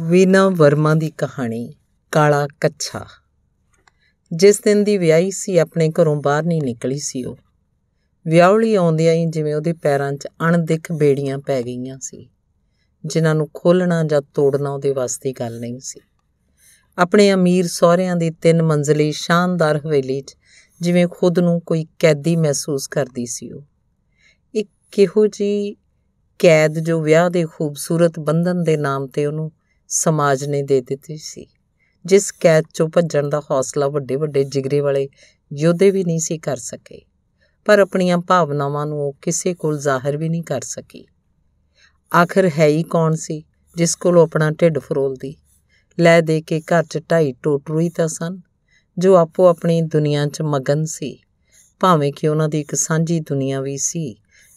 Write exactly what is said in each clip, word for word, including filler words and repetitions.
वीना वर्मा दी कहानी काला कच्छा। जिस दिन दी विआही सी अपने घरों बाहर नहीं निकली सी। वो विआहली आउंदियां ही जिवें उहदे पैरां च अणदिख बेड़ियां पै गईयां सी, जिन्हां नूं खोलना जां तोड़ना उहदे वास्ते गल नहीं सी। अपने अमीर सहुरिआं दी तीन मंजिली शानदार हवेली च जिवें खुद नूं कोई कैदी महसूस करदी सी। वो इक किहो जी कैद जो विआह दे खूबसूरत बंधन दे नाम ते उहनूं समाज ने दे दिती सी, जिस कैद चों भज्जण दा हौसला वड्डे वड्डे जिगरे वाले योद्धे भी नहीं सी कर सके। पर अपनियां भावनावां नूं किसी कोल जाहिर भी नहीं कर सकी। आखिर है ही कौन सी जिस कोल अपना ढिड फरोलदी? लै दे के घर च ढाई टोटरू ही तां सन जो आपो अपनी दुनिया च मगन सी, भावें कि उन्हां दी इक सांझी दुनिया भी सी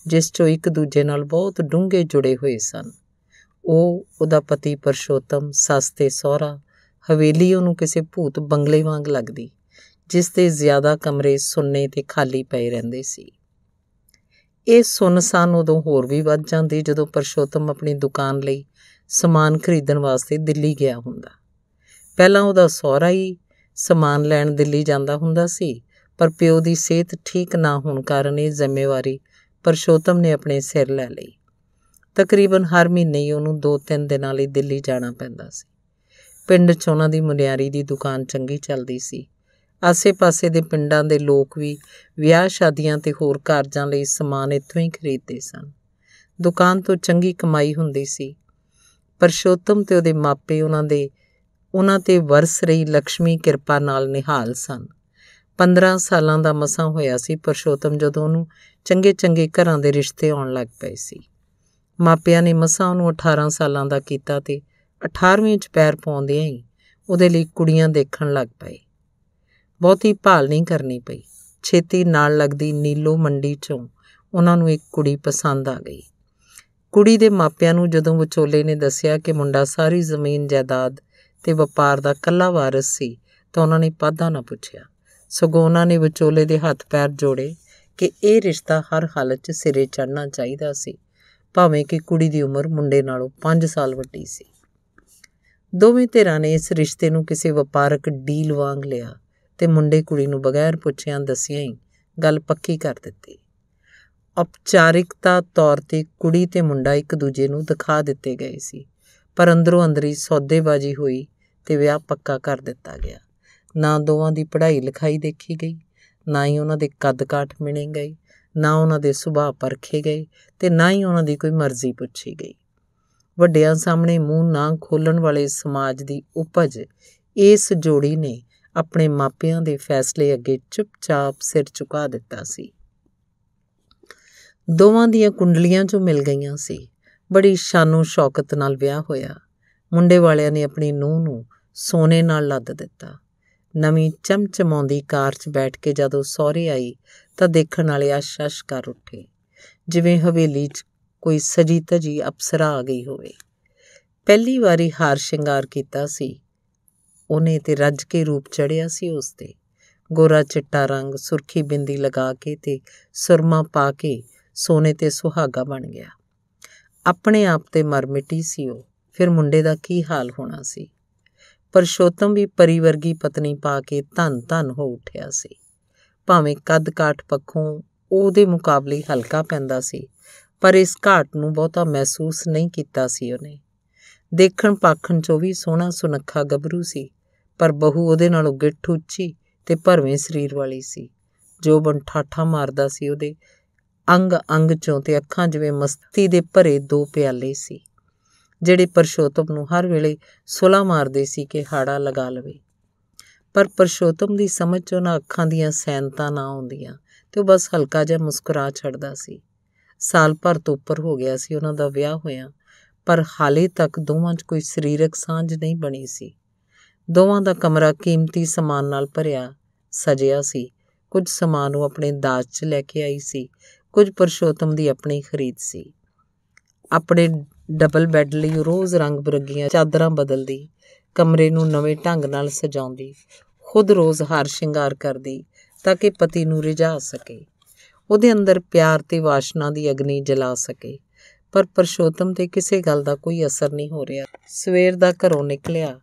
जिस चों एक दूजे नाल बहुत डूंघे जुड़े हुए सन। ਉਹ ਉਹਦਾ ਪਤੀ ਪਰਸ਼ੋਤਮ, ਸੱਸ ਤੇ ਸਹੁਰਾ। ਹਵੇਲੀ ਉਹਨੂੰ ਕਿਸੇ ਭੂਤ ਬੰਗਲੇ ਵਾਂਗ ਲੱਗਦੀ, ਜਿਸ ਤੇ ਜ਼ਿਆਦਾ ਕਮਰੇ ਸੁੰਨੇ ਤੇ ਖਾਲੀ ਪਏ ਰਹਿੰਦੇ ਸੀ। ਇਹ ਸੁੰਨਸਾਨ ਉਦੋਂ ਹੋਰ ਵੀ ਵੱਧ ਜਾਂਦੀ ਜਦੋਂ ਪਰਸ਼ੋਤਮ ਆਪਣੀ ਦੁਕਾਨ ਲਈ ਸਮਾਨ ਖਰੀਦਣ ਵਾਸਤੇ ਦਿੱਲੀ ਗਿਆ ਹੁੰਦਾ। ਪਹਿਲਾਂ ਉਹਦਾ ਸਹੁਰਾ ਹੀ ਸਮਾਨ ਲੈਣ ਦਿੱਲੀ ਜਾਂਦਾ ਹੁੰਦਾ ਸੀ, ਪਰ ਪਿਓ ਦੀ ਸਿਹਤ ਠੀਕ ਨਾ ਹੋਣ ਕਾਰਨ ਇਹ ਜ਼ਿੰਮੇਵਾਰੀ ਪਰਸ਼ੋਤਮ ਨੇ ਆਪਣੇ ਸਿਰ ਲੈ ਲਈ। तकरीबन हर महीने ही उन्होंने दो तीन दिन लिए दिल्ली जाना पैंदा सी। पिंड च उन्हां दी मुनियारी दी दुकान चंगी चलदी सी। आसे पासे दे पिंडां दे लोग भी विआह शादियां ते होर कारजां लई समान इत्थों ही खरीददे सन। दुकान तो चंगी कमाई हुंदी सी। परशोतम ते उहदे मापे उन्हां दे उन्हां ते वरस रही लक्ष्मी किरपा नाल निहाल सन। पंद्रह सालां दा मसां होया सी परशोतम जदों उहनूं चंगे चंगे घरां दे रिश्ते आउण लग पए सी। मापिया ने मसा उन्होंने अठारह सालों का किया तो अठारहवें च पैर पाउंदियां ही उहदे लई कुड़ियां देखण लग पए। बहुती भाल नहीं करनी पई, छेती नाल लगदी नीलो मंडी चों उन्हां नूं एक कुड़ी पसंद आ गई। कुड़ी दे मापिया नूं जदों विचोले ने दस्सिया कि मुंडा सारी जमीन जायदाद ते वपार दा कल्ला वारिस सी तां उन्हां ने पाधा ना पुछिया, सगों उन्हां ने विचोले दे हथ पैर जोड़े कि इह रिश्ता हर हालत च सिरे चढ़ना चाहीदा सी, भावें कि कुड़ी दी उम्र मुंडे नालों पांच साल वड्डी सी। दोवें धिरां ने इस रिश्ते नूं किसी वपारक डील वांग लिया ते मुंडे कुड़ी नूं बगैर पुछियां दस्सियां ही गल पक्की कर दित्ती। औपचारिकता तौर ते कुड़ी ते मुंडा एक दूजे नूं दिखा दित्ते गए सी, पर अंदरों अंदरी सौदेबाजी होई ते विआह पक्का कर दित्ता गया। ना दोवां दी पढ़ाई लिखाई देखी गई, ना ही उन्हां दे कद काठ मिणे गए, ना उन्हां दे सुभाव परखे गए ते ना ही उन्हां दी कोई मर्जी पुछी गई। वड्डियां सामने मूँह ना खोलण वाले समाज दी उपज इस जोड़ी ने अपने मापियां दे फैसले अगे चुपचाप सिर झुका दिता सी। दोवां दियां कुंडलियां चों मिल गईयां सी। बड़ी शानो शौकत नाल विआह होया। मुंडे वालियां ने अपनी नूंह नूं सोने नाल लद दिता। नवीं चमचमाउंदी कार च बैठ के जदों सौहरे आई तां देखण वाले अश अश कर उठे, जिवें हवेली च कोई सजी धजी अप्सरा आ गई होवे। पहली वारी हार शिंगार कीता सी उहने ते रज के रूप चढ़िया सी उसते। गोरा चिट्टा रंग, सुरखी बिंदी लगा के ते सुरमा पा के सोने ते सुहागा बन गया। अपने आप ते मर मिटी सी वो। फिर मुंडे दा की हाल होना सी। परशोतम भी परी वर्गी पत्नी पा के धन धन हो उठिया सी। भावें कद काठ पक्षों ਉਹਦੇ ਮੁਕਾਬਲੇ हल्का ਪੈਂਦਾ ਸੀ, पर इस ਘਾਟ ਨੂੰ ਬਹੁਤਾ ਮਹਿਸੂਸ ਨਹੀਂ ਕੀਤਾ ਸੀ ਉਹਨੇ। ਦੇਖਣ ਪਾਖਣ ਚੋਂ ਵੀ ਸੋਹਣਾ ਸੁਨੱਖਾ ਗੱਭਰੂ ਸੀ, पर ਬਹੂ ਉਹਦੇ ਨਾਲੋਂ ਗਿੱਠ ਉੱਚੀ ਤੇ ਭਰਵੇਂ ਸਰੀਰ ਵਾਲੀ ਸੀ। ਜੋ ਬਣ ਠਾਠਾ ਮਾਰਦਾ ਸੀ ਉਹਦੇ ਅੰਗ ਅੰਗ ਚੋਂ ਤੇ ਅੱਖਾਂ ਜਿਵੇਂ ਮਸਤੀ ਦੇ ਭਰੇ ਦੋ ਪਿਆਲੇ ਸੀ, ਜਿਹੜੇ ਪਰਸ਼ੋਤਮ ਨੂੰ ਹਰ ਵੇਲੇ ਸੁਲਾ ਮਾਰਦੇ ਸੀ ਕਿ ਹਾੜਾ ਲਗਾ ਲਵੇ। पर परशोतम की समझ च उन्हां अखां दीआं सैनतां ना आउंदियां ते बस हल्का जिहा मुस्कुरा छड़दा सी। साल भर तो उपर हो गया सी उन्हां दा विआह होया, पर हाले तक दोवां च कोई सरीरक सांझ नहीं बनी सी। दोवां दा कमरा कीमती समान नाल भरिया सजिया सी। कुछ समान वो अपने दाज च लैके आई सी, कुछ परशोतम की अपनी खरीद सी। अपने डबल बैड लई रोज़ रंग बिरंगियां चादरां बदलदी, कमरे नूं नवें ढंग नाल सजाउंदी, खुद रोज़ हार शिंगार करदी ताकि पति नूं रिझा सके, उहदे अंदर प्यार ते वाशना दी अग्नि जला सके। पर परशोतम ਤੇ ਕਿਸੇ ਗੱਲ ਦਾ ਕੋਈ ਅਸਰ ਨਹੀਂ ਹੋ ਰਿਹਾ। ਸਵੇਰ ਦਾ ਘਰੋਂ ਨਿਕਲਿਆ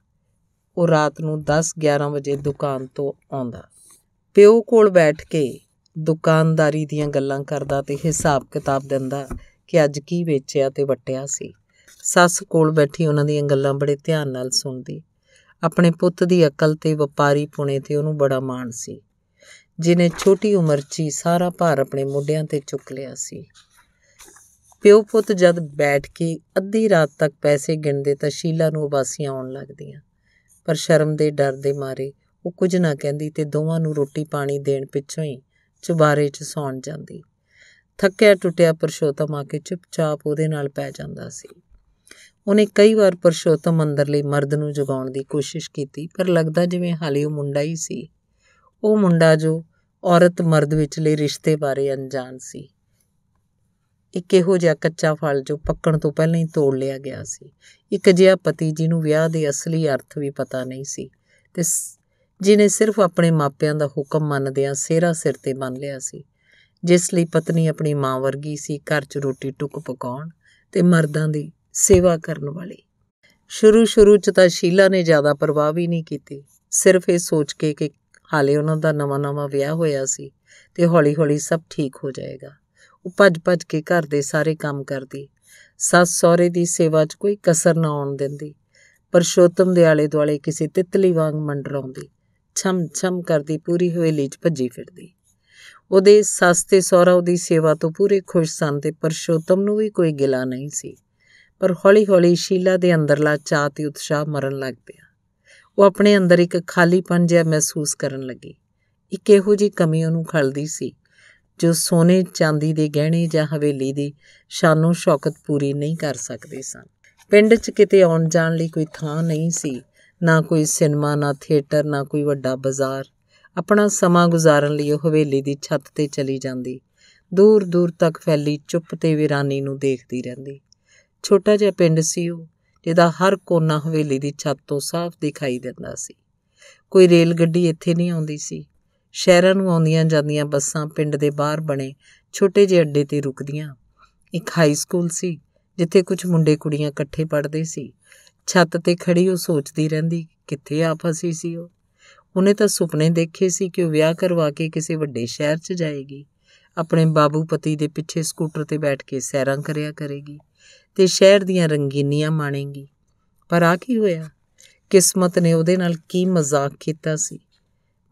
ਉਹ ਰਾਤ ਨੂੰ ਦਸ ਗਿਆਰਾਂ ਵਜੇ ਦੁਕਾਨ ਤੋਂ ਆਉਂਦਾ। ਪਿਓ ਕੋਲ ਬੈਠ ਕੇ ਦੁਕਾਨਦਾਰੀ ਦੀਆਂ ਗੱਲਾਂ ਕਰਦਾ ਤੇ ਹਿਸਾਬ ਕਿਤਾਬ ਦਿੰਦਾ ਕਿ ਅੱਜ ਕੀ ਵੇਚਿਆ ਤੇ ਵਟਿਆ ਸੀ। ਸੱਸ ਕੋਲ ਬੈਠੀ ਉਹਨਾਂ ਦੀਆਂ ਗੱਲਾਂ ਬੜੇ ਧਿਆਨ ਨਾਲ ਸੁਣਦੀ। ਆਪਣੇ ਪੁੱਤ ਦੀ ਅਕਲ ਤੇ ਵਪਾਰੀ ਪੁਣੇ ਤੇ ਉਹਨੂੰ ਬੜਾ ਮਾਣ ਸੀ, ਜਿਹਨੇ ਛੋਟੀ ਉਮਰ 'ਚ ਹੀ ਸਾਰਾ ਭਾਰ ਆਪਣੇ ਮੋਢਿਆਂ 'ਤੇ ਚੁੱਕ ਲਿਆ ਸੀ। ਪਿਓ ਪੁੱਤ ਜਦ ਬੈਠ ਕੇ ਅੱਧੀ ਰਾਤ ਤੱਕ ਪੈਸੇ ਗਿਣਦੇ ਤਾਂ ਸ਼ੀਲਾ ਨੂੰ ਉਬਾਸੀਆਂ ਆਉਣ ਲੱਗਦੀਆਂ, ਪਰ ਸ਼ਰਮ ਦੇ ਡਰ ਦੇ ਮਾਰੇ ਉਹ ਕੁਝ ਨਾ ਕਹਿੰਦੀ ਤੇ ਦੋਵਾਂ ਨੂੰ ਰੋਟੀ ਪਾਣੀ ਦੇਣ ਪਿੱਛੋਂ ਹੀ ਚੁਬਾਰੇ 'ਚ ਸੌਣ ਜਾਂਦੀ। ਥੱਕਿਆ ਟੁੱਟਿਆ ਪਰਸ਼ੋਤਮ ਆ ਕੇ ਚੁੱਪਚਾਪ ਉਹਦੇ ਨਾਲ ਪੈ ਜਾਂਦਾ ਸੀ। ਉਹਨੇ ਕਈ ਵਾਰ ਪਰਸ਼ੋਤਮ ਅੰਦਰਲੇ ਮਰਦ ਨੂੰ ਜਗਾਉਣ ਦੀ ਕੋਸ਼ਿਸ਼ ਕੀਤੀ, ਪਰ ਲੱਗਦਾ ਜਿਵੇਂ ਹਾਲੇ ਉਹ ਮੁੰਡਾ ਹੀ ਸੀ। ਉਹ ਮੁੰਡਾ ਜੋ ਔਰਤ ਮਰਦ ਵਿਚਲੇ ਰਿਸ਼ਤੇ ਬਾਰੇ ਅਣਜਾਣ ਸੀ। ਇੱਕ ਇਹੋ ਜਿਹਾ ਕੱਚਾ ਫਲ ਜੋ ਪੱਕਣ ਤੋਂ ਪਹਿਲਾਂ ਹੀ ਤੋੜ ਲਿਆ ਗਿਆ ਸੀ। ਇੱਕ ਅਜਿਹਾ ਪਤੀ ਜਿਹਨੂੰ ਵਿਆਹ ਦੇ ਅਸਲੀ ਅਰਥ ਵੀ ਪਤਾ ਨਹੀਂ ਸੀ ਤੇ ਜਿਹਨੇ ਸਿਰਫ ਆਪਣੇ ਮਾਪਿਆਂ ਦਾ ਹੁਕਮ ਮੰਨਦਿਆਂ ਸਿਹਰਾ ਸਿਰ 'ਤੇ ਬੰਨ੍ਹ ਲਿਆ ਸੀ। ਜਿਸ ਲਈ ਪਤਨੀ ਆਪਣੀ ਮਾਂ ਵਰਗੀ ਸੀ, ਘਰ 'ਚ ਰੋਟੀ ਟੁੱਕ ਪਕਾਉਣ ਤੇ ਮਰਦਾਂ ਦੀ ਸੇਵਾ ਕਰਨ ਵਾਲੀ। ਸ਼ੁਰੂ ਸ਼ੁਰੂ 'ਚ ਤਾਂ ਸ਼ੀਲਾ ਨੇ ਜ਼ਿਆਦਾ ਪਰਵਾਹ ਵੀ ਨਹੀਂ ਕੀਤੀ, ਸਿਰਫ ਇਹ ਸੋਚ ਕੇ ਕਿ ਹਾਲੇ ਉਹਨਾਂ ਦਾ ਨਵਾਂ ਨਵਾਂ ਵਿਆਹ ਹੋਇਆ ਸੀ ਤੇ ਹੌਲੀ ਹੌਲੀ ਸਭ ਠੀਕ ਹੋ ਜਾਏਗਾ। ਉਹ ਭੱਜ ਭੱਜ ਕੇ ਘਰ ਦੇ ਸਾਰੇ ਕੰਮ ਕਰਦੀ, ਸੱਸ ਸਹੁਰੇ ਦੀ ਸੇਵਾ 'ਚ ਕੋਈ ਕਸਰ ਨਾ ਆਉਣ ਦਿੰਦੀ। ਪਰਸ਼ੋਤਮ ਦੇ ਆਲੇ ਦੁਆਲੇ ਕਿਸੇ ਤਿੱਤਲੀ ਵਾਂਗ ਮੰਡਰਾਉਂਦੀ, ਛਮ ਛਮ ਕਰਦੀ ਪੂਰੀ ਹਵੇਲੀ 'ਚ ਭੱਜੀ ਫਿਰਦੀ। ਉਹਦੇ ਸੱਸ ਤੇ ਸਹੁਰਾ ਉਹਦੀ ਸੇਵਾ ਤੋਂ ਪੂਰੇ ਖੁਸ਼ ਸਨ ਤੇ ਪਰਸ਼ੋਤਮ ਨੂੰ ਵੀ ਕੋਈ ਗਿਲਾ ਨਹੀਂ ਸੀ, ਪਰ ਹੌਲੀ ਹੌਲੀ ਸ਼ੀਲਾ ਦੇ ਅੰਦਰਲਾ ਚਾਅ ਤੇ ਉਤਸ਼ਾਹ ਮਰਨ ਲੱਗ ਪਿਆ। ਉਹ ਆਪਣੇ ਅੰਦਰ ਇੱਕ ਖਾਲੀਪਨ ਜਿਹਾ ਮਹਿਸੂਸ ਕਰਨ ਲੱਗੀ। ਇੱਕ ਇਹੋ ਜਿਹੀ ਕਮੀ ਉਹਨੂੰ ਖਲਦੀ ਸੀ ਜੋ ਸੋਨੇ ਚਾਂਦੀ ਦੇ ਗਹਿਣੇ ਜਾਂ ਹਵੇਲੀ ਦੀ ਸ਼ਾਨੋ ਸ਼ੌਕਤ ਪੂਰੀ ਨਹੀਂ ਕਰ ਸਕਦੇ ਸਨ। ਪਿੰਡ 'ਚ ਕਿਤੇ ਆਉਣ ਜਾਣ ਲਈ ਕੋਈ ਥਾਂ ਨਹੀਂ ਸੀ, ਨਾ ਕੋਈ ਸਿਨੇਮਾ, ਨਾ ਥੀਏਟਰ, ਨਾ ਕੋਈ ਵੱਡਾ ਬਾਜ਼ਾਰ। ਆਪਣਾ ਸਮਾਂ ਗੁਜ਼ਾਰਨ ਲਈ ਉਹ ਹਵੇਲੀ ਦੀ ਛੱਤ 'ਤੇ ਚਲੀ ਜਾਂਦੀ, ਦੂਰ ਦੂਰ ਤੱਕ ਫੈਲੀ ਚੁੱਪ ਤੇ ਵੀਰਾਨੀ ਨੂੰ ਦੇਖਦੀ ਰਹਿੰਦੀ। ਛੋਟਾ ਜਿਹਾ ਪਿੰਡ ਸੀ ਉਹ, ਜਿਹਦਾ ਹਰ ਕੋਨਾ ਹਵੇਲੀ ਦੀ ਛੱਤ ਤੋਂ ਸਾਫ਼ ਦਿਖਾਈ ਦਿੰਦਾ ਸੀ। ਕੋਈ ਰੇਲ ਗੱਡੀ ਇੱਥੇ ਨਹੀਂ ਆਉਂਦੀ ਸੀ। ਸ਼ਹਿਰਾਂ ਨੂੰ ਆਉਂਦੀਆਂ ਜਾਂਦੀਆਂ ਬੱਸਾਂ ਪਿੰਡ ਦੇ ਬਾਹਰ ਬਣੇ ਛੋਟੇ ਜਿਹੇ ਅੱਡੇ 'ਤੇ ਰੁਕਦੀਆਂ। ਇੱਕ ਹਾਈ ਸਕੂਲ ਸੀ ਜਿੱਥੇ ਕੁਝ ਮੁੰਡੇ ਕੁੜੀਆਂ ਇਕੱਠੇ ਪੜ੍ਹਦੇ ਸੀ। ਛੱਤ 'ਤੇ ਖੜੀ ਉਹ ਸੋਚਦੀ ਰਹਿੰਦੀ, ਕਿੱਥੇ ਆ ਫਸੀ ਸੀ ਉਹ। ਉਹਨੇ ਤਾਂ ਸੁਪਨੇ ਦੇਖੇ ਸੀ ਕਿ ਉਹ ਵਿਆਹ ਕਰਵਾ ਕੇ ਕਿਸੇ ਵੱਡੇ ਸ਼ਹਿਰ 'ਚ ਜਾਏਗੀ, ਆਪਣੇ ਬਾਬੂ ਪਤੀ ਦੇ ਪਿੱਛੇ ਸਕੂਟਰ 'ਤੇ ਬੈਠ ਕੇ ਸੈਰਾਂ ਕਰਿਆ ਕਰੇਗੀ ਤੇ ਸ਼ਹਿਰ ਦੀਆਂ ਰੰਗੀਨੀਆਂ ਮਾਣੇਗੀ। ਪਰ ਆ ਕੀ ਹੋਇਆ? ਕਿਸਮਤ ਨੇ ਉਹਦੇ ਨਾਲ ਕੀ ਮਜ਼ਾਕ ਕੀਤਾ ਸੀ।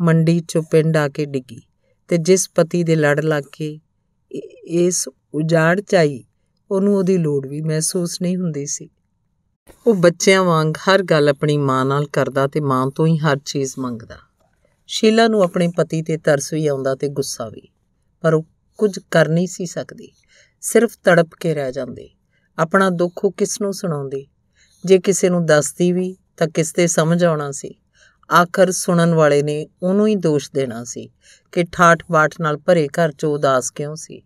ਮੰਡੀ 'ਚੋਂ ਪਿੰਡ ਆ ਕੇ ਡਿੱਗੀ ਤੇ ਜਿਸ ਪਤੀ ਦੇ ਲੜ ਲੱਗ ਕੇ ਇਸ ਉਜਾੜ 'ਚ ਆਈ, ਉਹਨੂੰ ਉਹਦੀ ਲੋੜ ਵੀ ਮਹਿਸੂਸ ਨਹੀਂ ਹੁੰਦੀ ਸੀ। ਉਹ ਬੱਚਿਆਂ ਵਾਂਗ ਹਰ ਗੱਲ ਆਪਣੀ ਮਾਂ ਨਾਲ ਕਰਦਾ ਤੇ ਮਾਂ ਤੋਂ ਹੀ ਹਰ ਚੀਜ਼ ਮੰਗਦਾ। ਸ਼ੀਲਾ ਨੂੰ ਆਪਣੇ ਪਤੀ 'ਤੇ ਤਰਸ ਵੀ ਆਉਂਦਾ ਤੇ ਗੁੱਸਾ ਵੀ, ਪਰ ਉਹ ਕੁਝ ਕਰ ਨਹੀਂ ਸੀ ਸਕਦੀ, ਸਿਰਫ ਤੜਪ ਕੇ ਰਹਿ ਜਾਂਦੀ। ਆਪਣਾ ਦੁੱਖ ਉਹ ਕਿਸ ਨੂੰ ਸੁਣਾਉਂਦੀ? ਜੇ ਕਿਸੇ ਨੂੰ ਦੱਸਦੀ ਵੀ ਤਾਂ ਕਿਸ 'ਤੇ ਸਮਝ ਆਉਣਾ ਸੀ? ਆਖਰ ਸੁਣਨ ਵਾਲੇ ਨੇ ਉਹਨੂੰ ਹੀ ਦੋਸ਼ ਦੇਣਾ ਸੀ ਕਿ ਠਾਠ ਬਾਠ ਨਾਲ ਭਰੇ ਘਰ 'ਚ ਉਦਾਸ ਕਿਉਂ ਸੀ।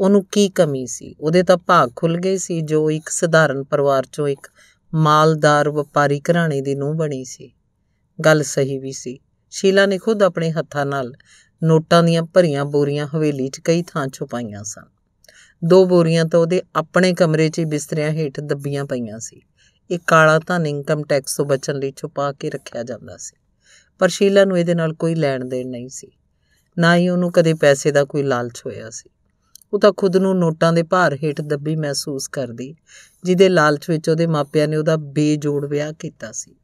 ਉਹਨੂੰ ਕੀ ਕਮੀ ਸੀ? ਉਹਦੇ ਤਾਂ ਭਾਗ ਖੁੱਲ੍ਹ ਗਏ ਸੀ ਜੋ ਇੱਕ ਸਧਾਰਨ ਪਰਿਵਾਰ 'ਚੋਂ ਇੱਕ ਮਾਲਦਾਰ ਵਪਾਰੀ ਘਰਾਣੇ ਦੀ ਨੂੰਹ ਬਣੀ ਸੀ। ਗੱਲ ਸਹੀ ਵੀ ਸੀ। ਸ਼ੀਲਾ ਨੇ ਖੁਦ ਆਪਣੇ ਹੱਥਾਂ ਨਾਲ ਨੋਟਾਂ ਦੀਆਂ ਭਰੀਆਂ ਬੋਰੀਆਂ ਹਵੇਲੀ 'ਚ ਕਈ ਥਾਂ ਛੁਪਾਈਆਂ ਸਨ। ਦੋ ਬੋਰੀਆਂ ਤਾਂ ਉਹਦੇ ਆਪਣੇ ਕਮਰੇ 'ਚ ਬਿਸਤਰਿਆਂ ਹੇਠ ਦੱਬੀਆਂ ਪਈਆਂ ਸੀ। ਇਹ ਕਾਲਾ ਧਨ ਇਨਕਮ ਟੈਕਸ ਤੋਂ ਬਚਣ ਲਈ ਛੁਪਾ ਕੇ ਰੱਖਿਆ ਜਾਂਦਾ ਸੀ, ਪਰ ਸ਼ੀਲਾ ਨੂੰ ਇਹਦੇ ਨਾਲ ਕੋਈ ਲੈਣ ਦੇਣ ਨਹੀਂ ਸੀ, ਨਾ ਹੀ ਉਹਨੂੰ ਕਦੇ ਪੈਸੇ ਦਾ ਕੋਈ ਲਾਲਚ ਹੋਇਆ ਸੀ। ਉਹ ਤਾਂ ਖੁਦ ਨੂੰ ਨੋਟਾਂ ਦੇ ਭਾਰ ਹੇਠ ਦੱਬੀ ਮਹਿਸੂਸ ਕਰਦੀ, ਜਿਹਦੇ ਲਾਲਚ ਵਿੱਚ ਉਹਦੇ ਮਾਪਿਆਂ ਨੇ ਉਹਦਾ ਬੇਜੋੜ ਵਿਆਹ ਕੀਤਾ ਸੀ।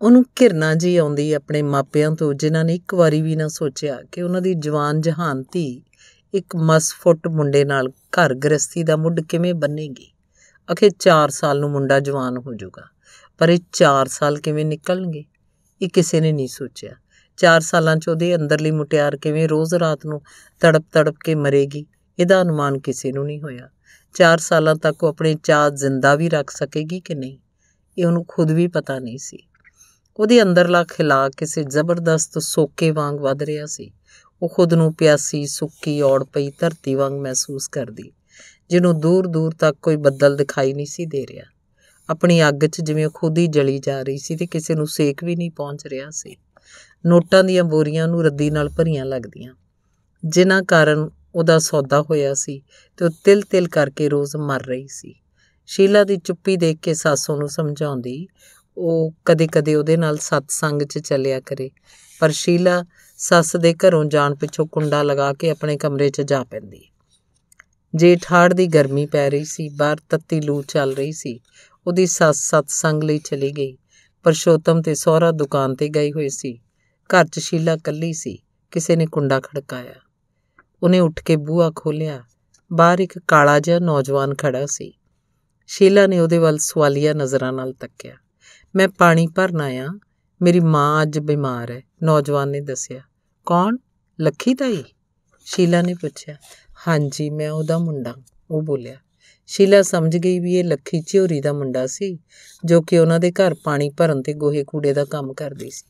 ਉਹਨੂੰ ਘਿਰਨਾ ਜਿਹੀ ਆਉਂਦੀ ਆਪਣੇ ਮਾਪਿਆਂ ਤੋਂ, ਜਿਨ੍ਹਾਂ ਨੇ ਇੱਕ ਵਾਰੀ ਵੀ ਨਾ ਸੋਚਿਆ ਕਿ ਉਹਨਾਂ ਦੀ ਜਵਾਨ ਜਹਾਨ ਧੀ ਇੱਕ ਮਸਫੁੱਟ ਮੁੰਡੇ ਨਾਲ ਘਰ ਗ੍ਰਸਤੀ ਦਾ ਮੁੱਢ ਕਿਵੇਂ ਬੰਨੇਗੀ। ਆਖੇ ਚਾਰ ਸਾਲ ਨੂੰ ਮੁੰਡਾ ਜਵਾਨ ਹੋ ਜਾਊਗਾ, ਪਰ ਇਹ ਚਾਰ ਸਾਲ ਕਿਵੇਂ ਨਿਕਲਣਗੇ, ਇਹ ਕਿਸੇ ਨੇ ਨਹੀਂ ਸੋਚਿਆ। ਚਾਰ ਸਾਲਾਂ 'ਚ ਉਹਦੇ ਅੰਦਰਲੀ ਮੁਟਿਆਰ ਕਿਵੇਂ ਰੋਜ਼ ਰਾਤ ਨੂੰ ਤੜਪ ਤੜਪ ਕੇ ਮਰੇਗੀ, ਇਹਦਾ ਅਨੁਮਾਨ ਕਿਸੇ ਨੂੰ ਨਹੀਂ ਹੋਇਆ। ਚਾਰ ਸਾਲਾਂ ਤੱਕ ਉਹ ਆਪਣੇ ਚਾਅ ਜ਼ਿੰਦਾ ਵੀ ਰੱਖ ਸਕੇਗੀ ਕਿ ਨਹੀਂ, ਇਹ ਉਹਨੂੰ ਖੁਦ ਵੀ ਪਤਾ ਨਹੀਂ ਸੀ। ਉਹਦੇ ਅੰਦਰਲਾ ਖਿਲਾ ਕਿਸੇ ਜ਼ਬਰਦਸਤ ਸੋਕੇ ਵਾਂਗ ਵੱਧ ਰਿਹਾ ਸੀ। ਉਹ ਖੁਦ ਨੂੰ ਪਿਆਸੀ ਸੁੱਕੀ ਔੜ ਪਈ ਧਰਤੀ ਵਾਂਗ ਮਹਿਸੂਸ ਕਰਦੀ, ਜਿਹਨੂੰ ਦੂਰ ਦੂਰ ਤੱਕ ਕੋਈ ਬੱਦਲ ਦਿਖਾਈ ਨਹੀਂ ਸੀ ਦੇ ਰਿਹਾ। ਆਪਣੀ ਅੱਗ 'ਚ ਜਿਵੇਂ ਉਹ ਖੁਦ ਹੀ ਜਲੀ ਜਾ ਰਹੀ ਸੀ ਤੇ ਕਿਸੇ ਨੂੰ ਸੇਕ ਵੀ ਨਹੀਂ ਪਹੁੰਚ ਰਿਹਾ ਸੀ। ਨੋਟਾਂ ਦੀਆਂ ਬੋਰੀਆਂ ਨੂੰ ਰੱਦੀ ਨਾਲ ਭਰੀਆਂ ਲੱਗਦੀਆਂ, ਜਿਨ੍ਹਾਂ ਕਾਰਨ ਉਹਦਾ ਸੌਦਾ ਹੋਇਆ ਸੀ ਤੇ ਉਹ ਤਿਲ ਤਿਲ ਕਰਕੇ ਰੋਜ਼ ਮਰ ਰਹੀ ਸੀ। शीला दी चुप्पी देख के सासों नूं समझाउंदी ਉਹ ਕਦੇ-ਕਦੇ ਉਹਦੇ ਨਾਲ सत्संग 'ਚ ਚੱਲਿਆ ਕਰੇ, पर शीला ਸੱਸ ਦੇ ਘਰੋਂ ਜਾਣ ਪਿੱਛੋਂ ਕੁੰਡਾ ਲਗਾ ਕੇ ਆਪਣੇ ਕਮਰੇ 'ਚ ਜਾ ਪੈਂਦੀ। ਜੇਠਾੜ ਦੀ ਗਰਮੀ ਪੈ ਰਹੀ ਸੀ, ਬਾਹਰ ਤੱਤੀ ਲੂ ਚੱਲ ਰਹੀ ਸੀ। ਉਹਦੀ ਸੱਸ ਸਤਸੰਗ ਲਈ ਚਲੀ ਗਈ। ਪਰਸ਼ੋਤਮ ਤੇ ਸਹੁਰਾ ਦੁਕਾਨ ਤੇ ਗਏ ਹੋਏ ਸੀ। ਘਰ 'ਚ शीला ਇਕੱਲੀ ਸੀ। ਕਿਸੇ ਨੇ ਕੁੰਡਾ ਖੜਕਾਇਆ। ਉਹਨੇ ਉੱਠ ਕੇ ਬੂਹਾ ਖੋਲ੍ਹਿਆ। ਬਾਹਰ ਇੱਕ ਕਾਲਾ ਜਿਹਾ ਨੌਜਵਾਨ ਖੜਾ ਸੀ। शीला ने ਉਹਦੇ ਵੱਲ ਸਵਾਲੀਆ ਨਜ਼ਰਾਂ ਨਾਲ ਤੱਕਿਆ। मैं पानी भरना आया, मेरी माँ अज बीमार है, नौजवान ने दसिया। कौन? लखी ताई? शीला ने पूछा। हाँ जी, मैं उहदा मुंडा, वो बोलिया। शीला समझ गई भी ये लखी झियोरी का मुंडा सी जो कि उन्हां दे घर पानी भरन ते गोहे कूड़े का काम करदी सी।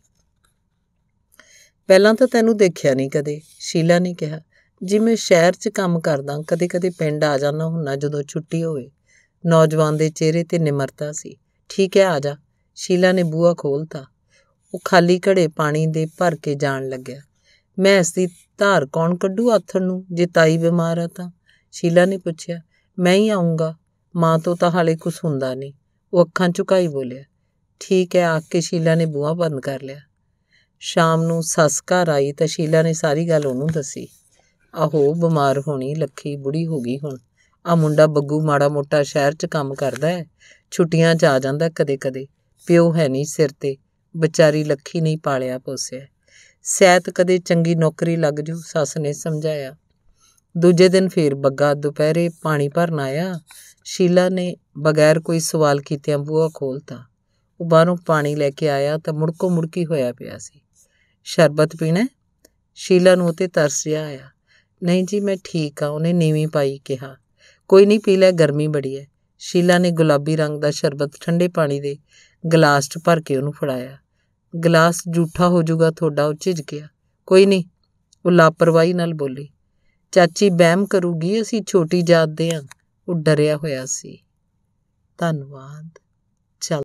पहलां तां तैनूं देखिया नहीं कदे, शीला ने कहा। जी मैं शहर च काम करदा, कदे कदे पिंड आ जाना हुन्ना जदों छुट्टी होवे। नौजवान दे चेहरे ते निमरता सी। ठीक है, आ जा। शीला ने बूहा खोलता। वो खाली घड़े पानी दे भर के जान लग्या। मैं इसकी धार कौन कड्डू आथण नूं जे ताई बीमार आ तां? शीला ने पूछया। मैं ही आऊँगा, माँ तो तां हाले कुछ हुंदा नहीं, वो अखां झुकाई बोलिया। ठीक है, आख के शीला ने बूहा बंद कर लिया। शाम नूं सस घर आई तां शीला ने सारी गल उहनूं दसी। आहो बीमार होनी, लखी बुढ़ी हो गई हुण। आ मुंडा बग्गू माड़ा मोटा शहर च काम करदा है, छुट्टियां च आ जांदा कदे कदे। प्यो है नहीं सिर ते, बेचारी लखी नहीं पालिया पोसिया। सैत कदे चंगी नौकरी लग जू, सस ने समझाया। दूजे दिन फिर बग्गा दोपहरे पानी भरन आया। शीला ने बगैर कोई सवाल कीतिया बूहा खोलता। वो बाहरों पानी लैके आया तो मुड़को मुड़की होया पिया सी। शरबत पीना? शीला नूं ते तरस जिहा आया। नहीं जी मैं ठीक हाँ, उन्हें नीवीं पाई कहा। कोई नहीं, पी लै, गर्मी बड़ी है। शीला ने गुलाबी रंग का शरबत ठंडे पानी दे गिलास च भर के उन्होंने फड़ाया। गिलास जूठा हो जूगा थोड़ा, वो झिझ गया। कोई नहीं, वो लापरवाही नाल बोली। चाची बहम करूगी, असी छोटी जात दे हां, वो डरिया होया सी। धन्नवाद।